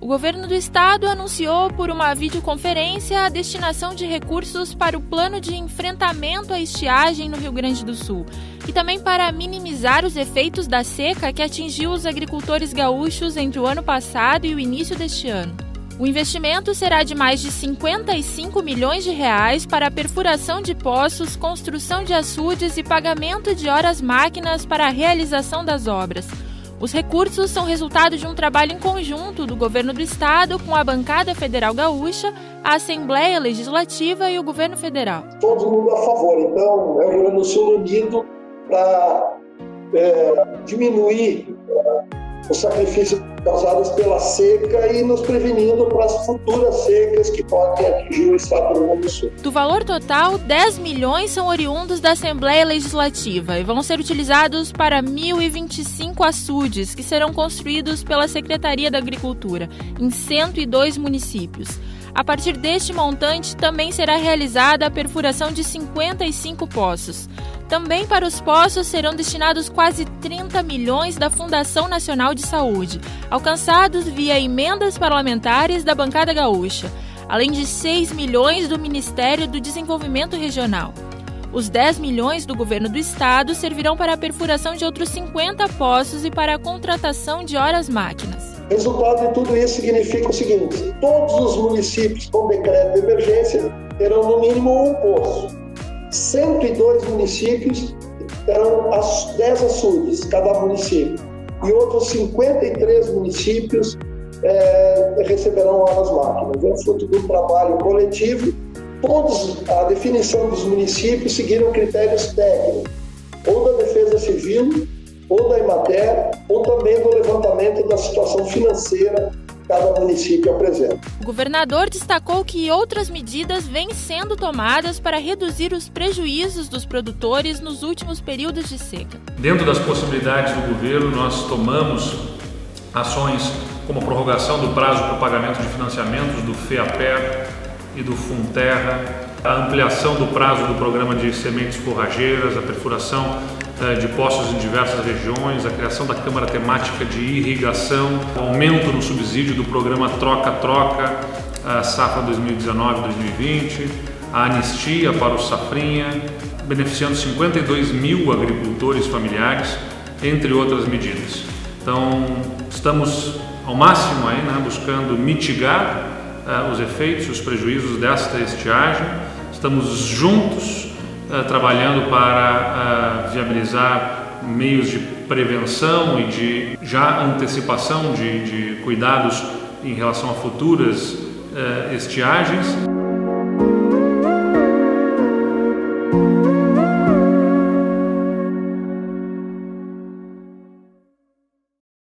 O governo do estado anunciou por uma videoconferência a destinação de recursos para o plano de enfrentamento à estiagem no Rio Grande do Sul e também para minimizar os efeitos da seca que atingiu os agricultores gaúchos entre o ano passado e o início deste ano. O investimento será de mais de 55 milhões de reais para a perfuração de poços, construção de açudes e pagamento de horas-máquinas para a realização das obras. Os recursos são resultado de um trabalho em conjunto do Governo do Estado com a Bancada Federal Gaúcha, a Assembleia Legislativa e o Governo Federal. Todo mundo a favor, então é o Rio Grande do Sul unido para diminuir os sacrifícios causados pela seca e nos prevenindo para as futuras secas que podem atingir o estado do Rio Grande do Sul. Do valor total, 10 milhões são oriundos da Assembleia Legislativa e vão ser utilizados para 1.025 açudes, que serão construídos pela Secretaria da Agricultura, em 102 municípios. A partir deste montante, também será realizada a perfuração de 55 poços. Também para os poços serão destinados quase 30 milhões da Fundação Nacional de Saúde, alcançados via emendas parlamentares da bancada gaúcha, além de 6 milhões do Ministério do Desenvolvimento Regional. Os 10 milhões do governo do estado servirão para a perfuração de outros 50 poços e para a contratação de horas-máquinas. O resultado de tudo isso significa o seguinte: todos os municípios com decreto de emergência terão no mínimo um poço. 102 municípios terão 10 açudes, cada município. E outros 53 municípios receberão novas máquinas. É fruto do trabalho coletivo. Todos, a definição dos municípios seguiram critérios técnicos, ou da Defesa Civil, ou da Imater, ou também do levantamento da situação financeira cada município apresenta. O governador destacou que outras medidas vêm sendo tomadas para reduzir os prejuízos dos produtores nos últimos períodos de seca. Dentro das possibilidades do governo, nós tomamos ações como a prorrogação do prazo para o pagamento de financiamentos do FEAPER e do FUNTERRA, a ampliação do prazo do programa de sementes forrageiras, a perfuração de poços em diversas regiões, a criação da Câmara Temática de Irrigação, aumento no subsídio do programa Troca-Troca, a Safra 2019-2020, a anistia para o Safrinha, beneficiando 52 mil agricultores familiares, entre outras medidas. Então, estamos ao máximo aí, buscando mitigar os efeitos, os prejuízos desta estiagem. Estamos juntos trabalhando para viabilizar meios de prevenção e de já antecipação de cuidados em relação a futuras estiagens.